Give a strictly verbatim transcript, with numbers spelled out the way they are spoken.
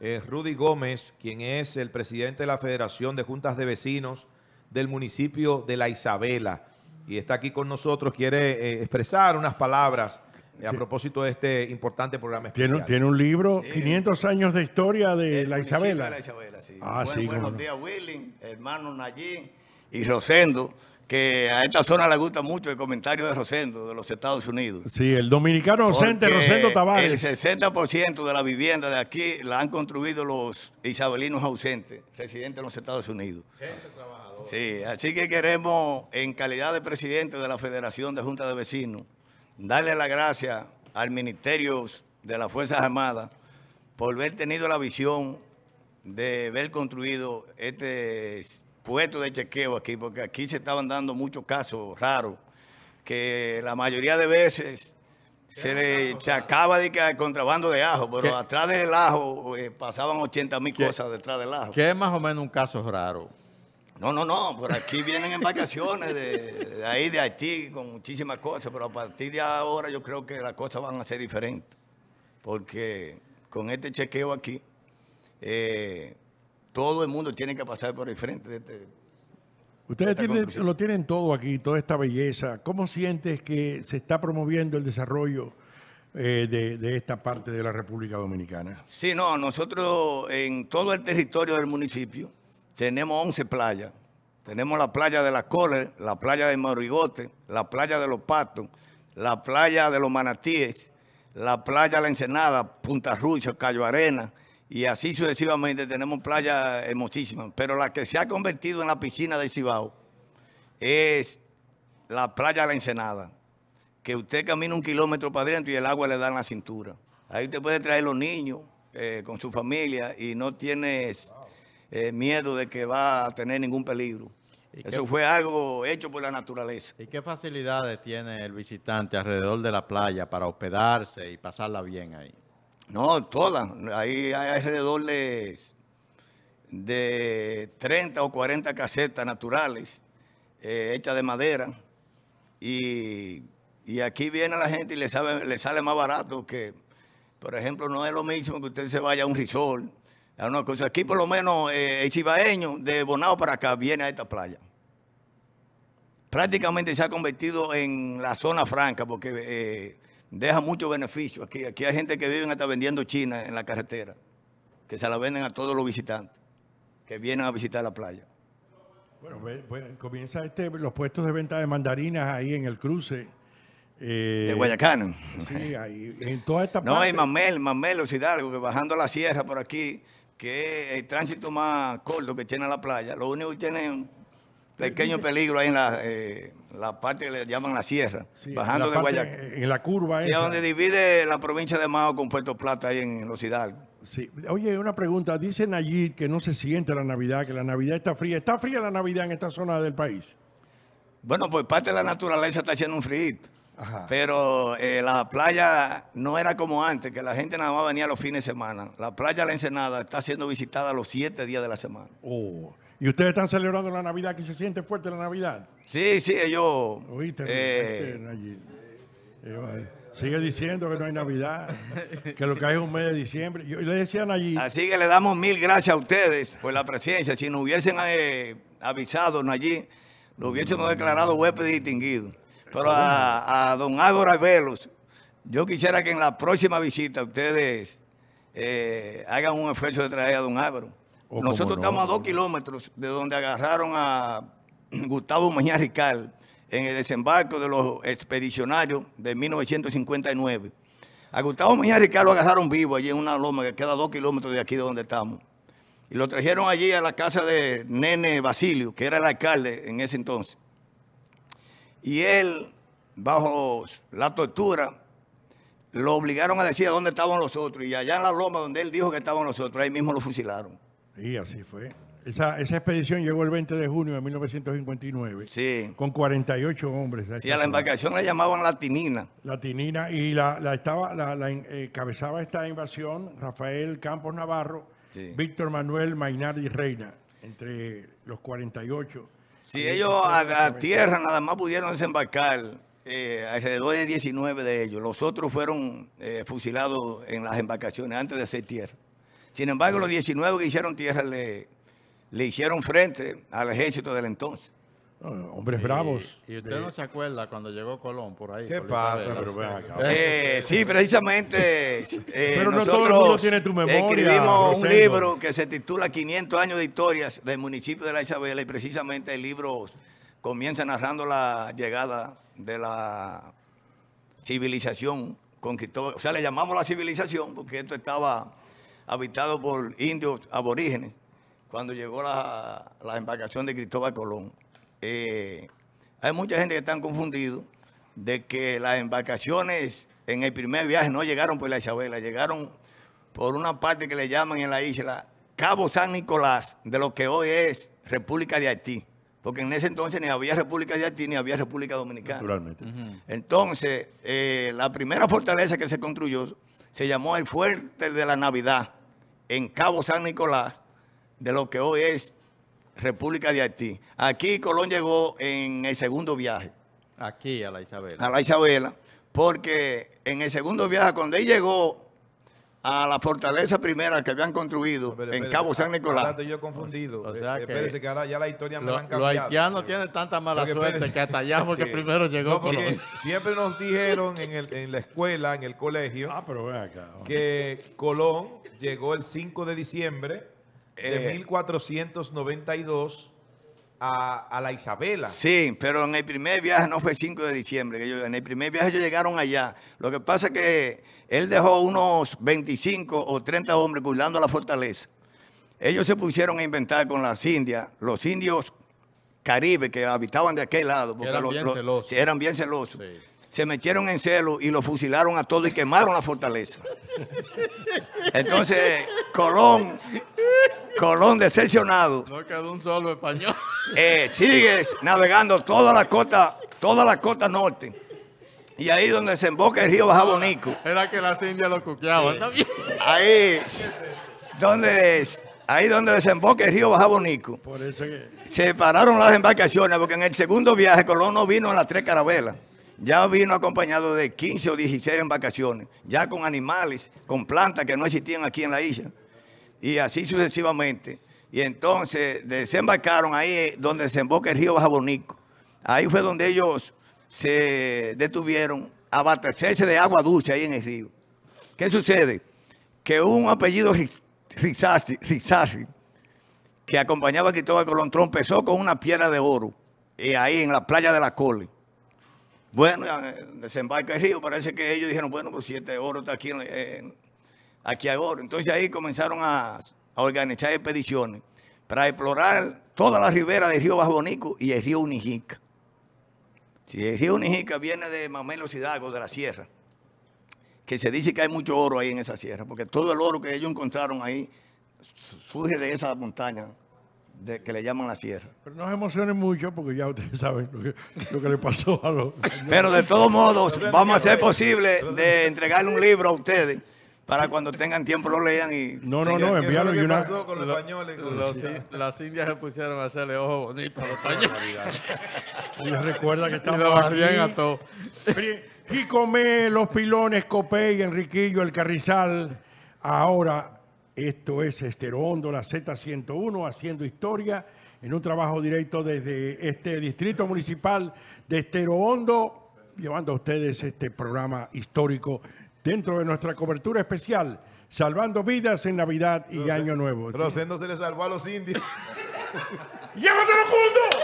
eh, Rudy Gómez, quien es el presidente de la Federación de Juntas de Vecinos del municipio de La Isabela, y está aquí con nosotros, quiere eh, expresar unas palabras eh, a propósito de este importante programa especial. Tiene, tiene un libro, sí. quinientos años de historia de el La Isabela. De La Isabela, sí. Ah, bueno, sí, buenos días, no. Willing, hermano Nayín y Rosendo, que a esta zona le gusta mucho el comentario de Rosendo, de los Estados Unidos. Sí, el dominicano ausente, Rosendo Tavares. El sesenta por ciento de la vivienda de aquí la han construido los isabelinos ausentes, residentes de los Estados Unidos. Gente trabajadora. Sí, así que queremos, en calidad de presidente de la Federación de Juntas de Vecinos, darle las gracias al Ministerio de las Fuerzas Armadas por haber tenido la visión de haber construido este puesto de chequeo aquí, porque aquí se estaban dando muchos casos raros, que la mayoría de veces se le sacaba de que el contrabando de ajo, pero ¿qué? Atrás del ajo eh, pasaban ochenta mil cosas detrás del ajo. ¿Qué es más o menos un caso raro? No, no, no, por aquí vienen embarcaciones de, de ahí de Haití con muchísimas cosas, pero a partir de ahora yo creo que las cosas van a ser diferentes, porque con este chequeo aquí, eh, todo el mundo tiene que pasar por el frente de este, ustedes de tienen, lo tienen todo aquí, toda esta belleza. ¿Cómo sientes que se está promoviendo el desarrollo eh, de, de esta parte de la República Dominicana? Sí, no, nosotros en todo el territorio del municipio tenemos once playas. Tenemos la playa de la Cole, la playa de Morigote, la playa de los Patos, la playa de los Manatíes, la playa La Ensenada, Punta Rucha, Cayo Arena. Y así sucesivamente tenemos playas hermosísimas. Pero la que se ha convertido en la piscina del Cibao es la playa La Ensenada. Que usted camina un kilómetro para adentro y el agua le da en la cintura. Ahí usted puede traer los niños eh, con su familia y no tienes eh, miedo de que va a tener ningún peligro. Eso fue algo hecho por la naturaleza. ¿Y qué facilidades tiene el visitante alrededor de la playa para hospedarse y pasarla bien ahí? No, todas. Ahí hay alrededor de, de treinta o cuarenta casetas naturales eh, hechas de madera. Y, y aquí viene la gente y le, sabe, le sale más barato que, por ejemplo, no es lo mismo que usted se vaya a un resort. A una cosa. Aquí por lo menos eh, el cibaeño de Bonao para acá viene a esta playa. Prácticamente se ha convertido en la zona franca porque... Eh, deja mucho beneficio. Aquí, aquí hay gente que viven hasta vendiendo china en la carretera, que se la venden a todos los visitantes que vienen a visitar la playa. Bueno, bueno comienza este, los puestos de venta de mandarinas ahí en el cruce. Eh, de Guayacán. Sí, ahí, en toda esta parte. No, hay Mamelo, Mamelo Hidalgo, que bajando a la sierra por aquí, que es el tránsito más corto que tiene la playa. Lo único que tienen... Pequeño peligro ahí en la, eh, la parte que le llaman la sierra, sí, bajando de Guayacán. En la curva sí, esa. Donde divide la provincia de Mao con Puerto Plata, ahí en Los Hidalgo. Sí. Oye, una pregunta. Dicen allí que no se siente la Navidad, que la Navidad está fría. ¿Está fría la Navidad en esta zona del país? Bueno, pues parte de la naturaleza está haciendo un frío. Ajá. Pero eh, la playa no era como antes, que la gente nada más venía los fines de semana. La playa La Ensenada está siendo visitada los siete días de la semana. Oh. ¿Y ustedes están celebrando la Navidad? ¿Que se siente fuerte la Navidad? Sí, sí, ellos... Oíste, eh, allí. Eh, sigue diciendo que no hay Navidad, que lo que hay es un mes de diciembre. Yo, y le decían allí... Así que le damos mil gracias a ustedes por la presencia. Si nos hubiesen eh, avisado allí, lo hubiésemos declarado huésped distinguido. Pero a, a don Álvaro Arvelo, yo quisiera que en la próxima visita ustedes eh, hagan un esfuerzo de traer a don Álvaro. Oh, nosotros no, estamos a dos kilómetros de donde agarraron a Gustavo Mejía Rical en el desembarco de los expedicionarios de mil novecientos cincuenta y nueve. A Gustavo Mejía Rical lo agarraron vivo allí en una loma que queda a dos kilómetros de aquí de donde estamos. Y lo trajeron allí a la casa de Nene Basilio, que era el alcalde en ese entonces. Y él, bajo la tortura, lo obligaron a decir a dónde estaban los otros. Y allá en la loma donde él dijo que estaban los otros, ahí mismo lo fusilaron. Y así fue. Esa, esa expedición llegó el veinte de junio de mil novecientos cincuenta y nueve. Sí. Con cuarenta y ocho hombres. Sí, a la embarcación la llamaban La Tinina. La Tinina. Y la, la estaba, la, la eh, cabezaba esta invasión Rafael Campos Navarro, sí. Víctor Manuel Mainardi Reina, entre los cuarenta y ocho. Si sí, ellos a la tierra nada más pudieron desembarcar eh, alrededor de diecinueve de ellos. Los otros fueron eh, fusilados en las embarcaciones antes de hacer tierra. Sin embargo, los diecinueve que hicieron tierra le, le hicieron frente al ejército del entonces. No, no, hombres sí, bravos. Y usted de... no se acuerda cuando llegó Colón por ahí. ¿Qué por pasa? Pero bueno, eh, sí, precisamente. Eh, pero no todo el mundo tiene tu memoria. Escribimos Rosendo. un libro que se titula quinientos años de historias del municipio de La Isabela, y precisamente el libro comienza narrando la llegada de la civilización con Cristóbal. O sea, le llamamos la civilización porque esto estaba habitado por indios aborígenes cuando llegó la, la embarcación de Cristóbal Colón. Eh, hay mucha gente que está confundida de que las embarcaciones en el primer viaje no llegaron por la Isabela, llegaron por una parte que le llaman en la isla Cabo San Nicolás, de lo que hoy es República de Haití, porque en ese entonces ni había República de Haití ni había República Dominicana. Naturalmente. Uh-huh. Entonces, eh, la primera fortaleza que se construyó se llamó el Fuerte de la Navidad, en Cabo San Nicolás, de lo que hoy es República de Haití. Aquí Colón llegó en el segundo viaje. Aquí a la Isabela. A la Isabela, porque en el segundo viaje, cuando él llegó a la fortaleza primera que habían construido pero, pero, en Cabo San Nicolás. Ahora estoy yo confundido. O sea, espérese, que ahora ya la historia me la han cambiado. Los haitianos tienen tanta mala que suerte espérese. que hasta allá porque sí. primero llegó no, Colón. Sí, siempre nos dijeron en, el, en la escuela, en el colegio, ah, pero ven acá, que Colón llegó el cinco de diciembre de mil cuatrocientos noventa y dos a, a la Isabela. Sí, pero en el primer viaje no fue el cinco de diciembre. Que yo, en el primer viaje ellos llegaron allá. Lo que pasa es que él dejó unos veinticinco o treinta hombres cuidando la fortaleza. Ellos se pusieron a inventar con las indias, los indios caribes que habitaban de aquel lado. Porque eran, los, bien los, eran bien celosos. Sí. Se metieron en celo y lo fusilaron a todos y quemaron la fortaleza. Entonces, Colón... Colón decepcionado. No quedó un solo español. Eh, sigues navegando toda la costa, toda la costa norte. Y ahí donde desemboca el río Bajabonico. Era que las indias lo cuqueaban también. Ahí donde, ahí donde desemboca el río Bajabonico. Por eso que... se pararon las embarcaciones, porque en el segundo viaje Colón no vino en las tres carabelas. Ya vino acompañado de quince o dieciséis embarcaciones, ya con animales, con plantas que no existían aquí en la isla. Y así sucesivamente. Y entonces desembarcaron ahí donde desemboca el río Bajabonico. Ahí fue donde ellos se detuvieron a abastecerse de agua dulce ahí en el río. ¿Qué sucede? Que un apellido Rizazi, Rizazi, que acompañaba a Cristóbal Colón, tropezó con una piedra de oro y ahí en la playa de la Cole. Bueno, desembarca el río. Parece que ellos dijeron, bueno, pues si este oro está aquí en... Eh, aquí ahora. Entonces ahí comenzaron a, a organizar expediciones para explorar toda la ribera del río Bajabonico y el río Unijica. Sí, el río Unijica viene de Mamelo Hidalgo, de la sierra, que se dice que hay mucho oro ahí en esa sierra, porque todo el oro que ellos encontraron ahí surge de esa montaña de, que le llaman la sierra. Pero no se emocionen mucho porque ya ustedes saben lo que, lo que le pasó a los... Pero de todos modos vamos a hacer posible de entregarle un libro a ustedes para cuando tengan tiempo lo lean y... No, no, no, envíalo. ¿Qué pasó con los españoles? Las indias se pusieron a hacerle ojos bonitos a los españoles. Y recuerda que estamos aquí. Y come los pilones, Copey, Enriquillo, El Carrizal. Ahora, esto es Estero Hondo, la Z ciento uno, haciendo historia en un trabajo directo desde este distrito municipal de Estero Hondo, llevando a ustedes este programa histórico dentro de nuestra cobertura especial, salvando vidas en Navidad y Rosendo, Año Nuevo. Rosendo ¿sí? se le salvó a los indios. ¡Llévatelo, mundo!